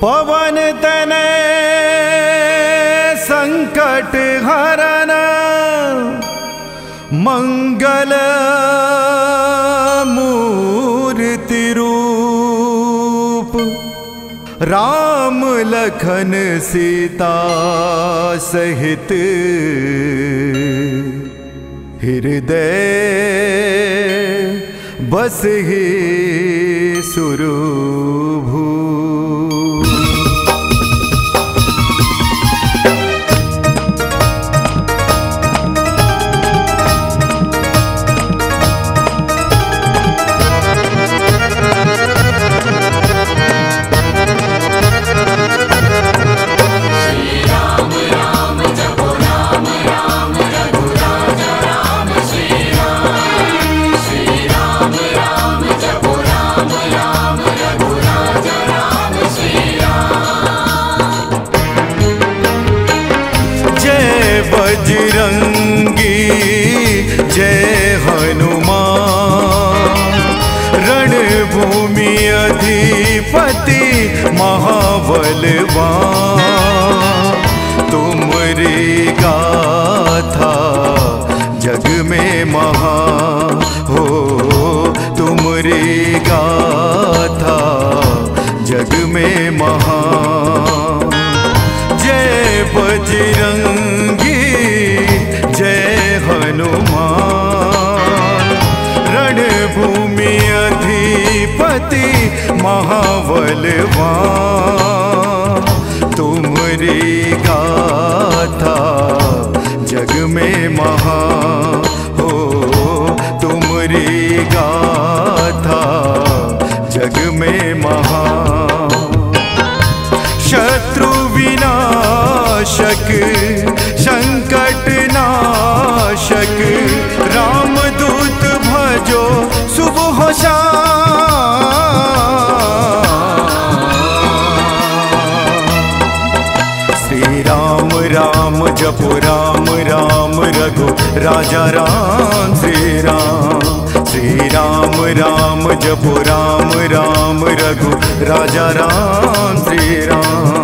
पवन तनय संकट हरण मंगल मूर्ति रूप राम लखन सीता सहित हृदय बस ही सुरभू। तुमरी गाथा जग में महा हो, तुमरी गाथा जग में महा। जय बजरंगी जय हनुमान, रणभूमि अधिपति महाबलवान, तुमरी गाथा जग में महा हो, तुमरी गाथा जग में महा। शत्रु विनाशक संकट नाशक रामदूत भजो सुबह शाम, राम जपो राम राम रघु राजा राम श्री राम, श्री राम राम जपो राम राम रघु राजा राम श्री राम।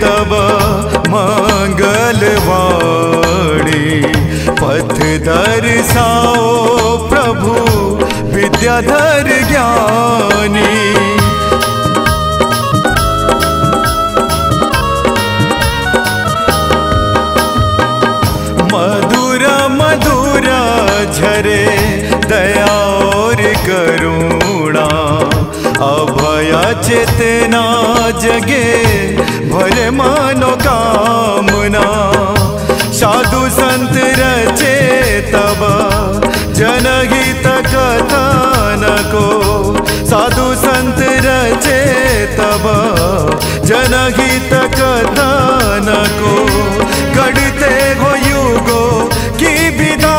तब मंगलवाणी पथ दर्शाओ प्रभु विद्याधर ज्ञानी, मधुर मधुर झरे दया और करुणा, अभय चेतना जगे भले मानो कामना, साधु संत रचे तब जनहित कथन को, साधु संत रचे तब जनहित कथन को, गढ़ते हो युगों की विधा।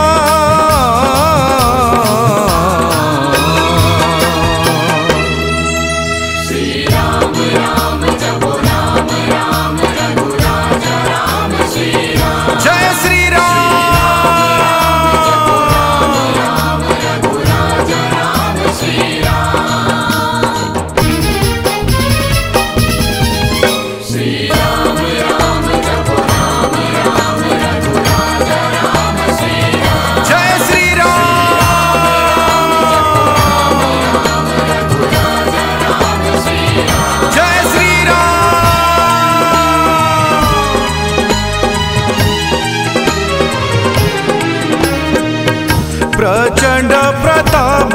प्रचंड प्रताप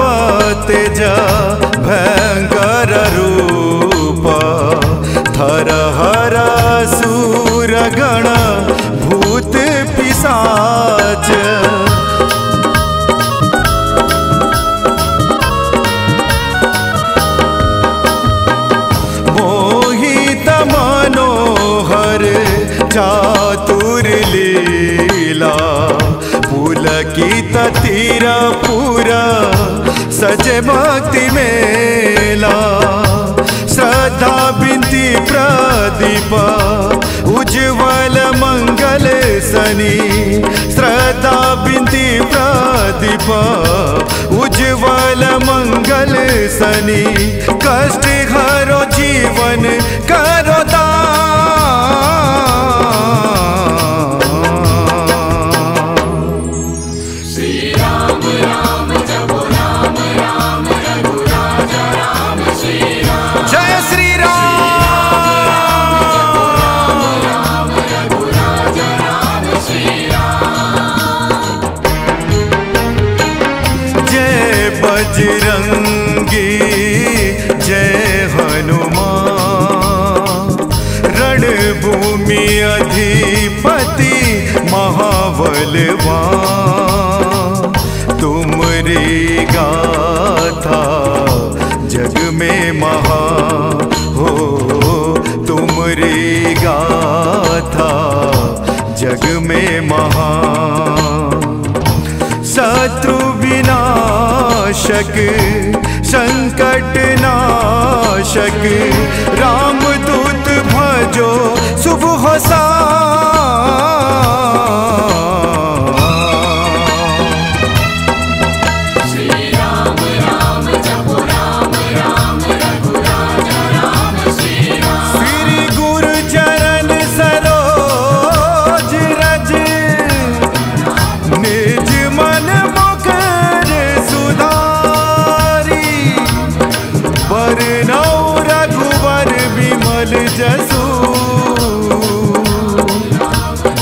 तेज भयंकर रूप, थर हर असुर गण भूत पिशाच, मोहित मनोहर सजे भक्ति मेला श्रद्धा बिंदी प्रदीप उज्ज्वल मंगल सनी श्रद्धा बिंदी प्रदीप उज्ज्वल मंगल सनी कष्ट हरो जीवन करो बजरंगी जय हनुमान रणभूमि अधिपति महाबलवान तुमरी गाथा जग में महा हो तुमरी गाथा जग में महा शत्रु विनाशक संकट नाशक रामदूत भजो शुभ हो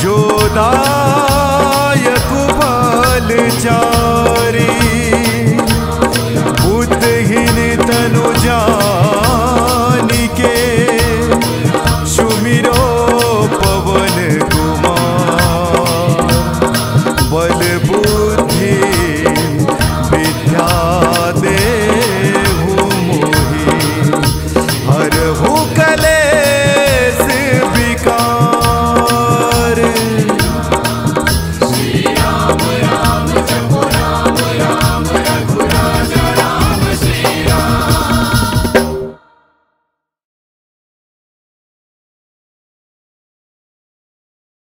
जोदायक बल जा